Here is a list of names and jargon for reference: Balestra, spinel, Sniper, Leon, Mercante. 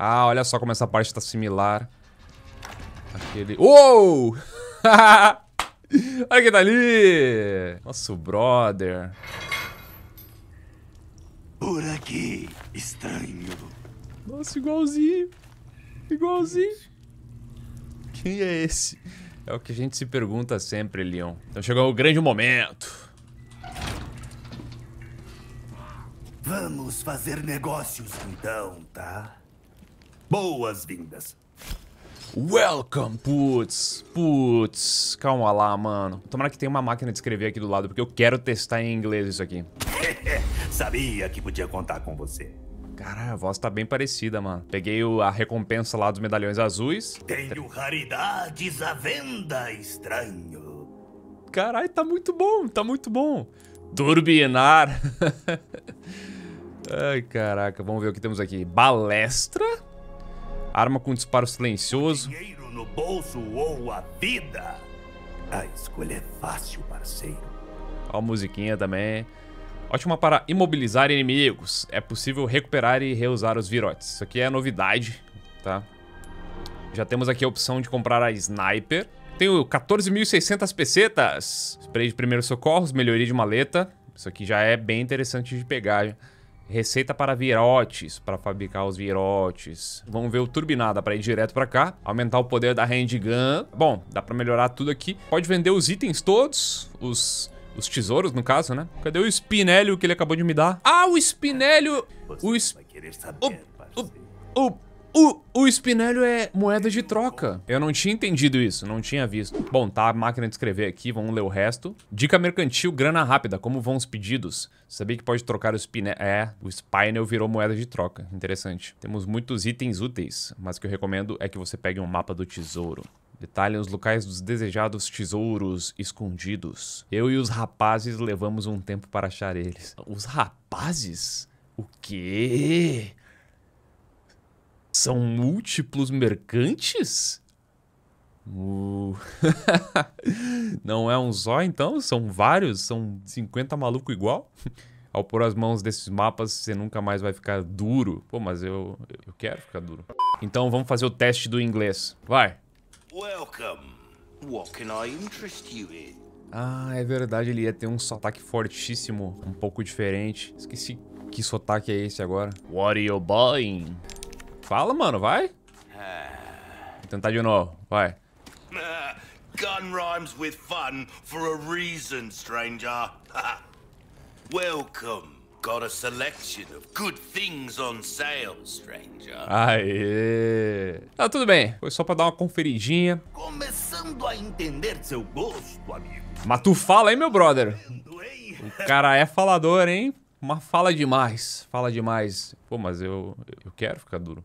Ah, olha só como essa parte tá similar. Aquele... Uou! Olha quem tá ali! Nosso brother. Por aqui, estranho. Nossa, igualzinho. Igualzinho. Quem é esse? É o que a gente se pergunta sempre, Leon. Então chegou o grande momento. Vamos fazer negócios então, tá? Boas-vindas. Welcome, putz. Putz, calma lá, mano. Tomara que tenha uma máquina de escrever aqui do lado, porque eu quero testar em inglês isso aqui. Sabia que podia contar com você. Caralho, a voz tá bem parecida, mano. Peguei a recompensa lá dos medalhões azuis. Tenho raridades à venda, estranho. Caralho, tá muito bom, tá muito bom. Turbinar. Ai, caraca, vamos ver o que temos aqui. Balestra. Arma com disparo silencioso. Dinheiro no bolso ou a vida? A escolha é fácil, parceiro. Ó a musiquinha também. Ótima para imobilizar inimigos. É possível recuperar e reusar os virotes. Isso aqui é novidade, tá? Já temos aqui a opção de comprar a Sniper. Tenho 14.600 pesetas. Spray de primeiros socorros, melhoria de maleta. Isso aqui já é bem interessante de pegar. Receita para virotes, para fabricar os virotes. Vamos ver o turbinada para ir direto para cá. Aumentar o poder da handgun. Bom, dá para melhorar tudo aqui. Pode vender os itens todos, os tesouros no caso, né? Cadê o spinel que ele acabou de me dar? Ah, o spinel! O spinel é moeda de troca. Eu não tinha entendido isso, não tinha visto. Bom, tá a máquina de escrever aqui, vamos ler o resto. Dica mercantil, grana rápida, como vão os pedidos? Sabia que pode trocar o spinel... É, o spinel virou moeda de troca, interessante. Temos muitos itens úteis, mas o que eu recomendo é que você pegue um mapa do tesouro. Detalhem os locais dos desejados tesouros escondidos. Eu e os rapazes levamos um tempo para achar eles. Os rapazes? O quê? São múltiplos mercantes? Não é um só, então? São vários? São 50 maluco igual? Ao pôr as mãos desses mapas, você nunca mais vai ficar duro. Pô, mas eu quero ficar duro. Então vamos fazer o teste do inglês. Vai! Welcome. What can I interest you in? Ah, é verdade, ele ia ter um sotaque fortíssimo, um pouco diferente. Esqueci que sotaque é esse agora. What are you buying? Fala, mano, vai. Vou tentar de novo, vai. Gun rhymes with fun for a reason, stranger. Welcome. Got a selection of good things on sale, stranger. Aê. Tá, tudo bem. Foi só pra dar uma conferidinha. Começando a entender seu gosto, amigo. Mas tu fala, hein, meu brother? O cara é falador, hein? Mas fala demais. Pô, mas eu quero ficar duro.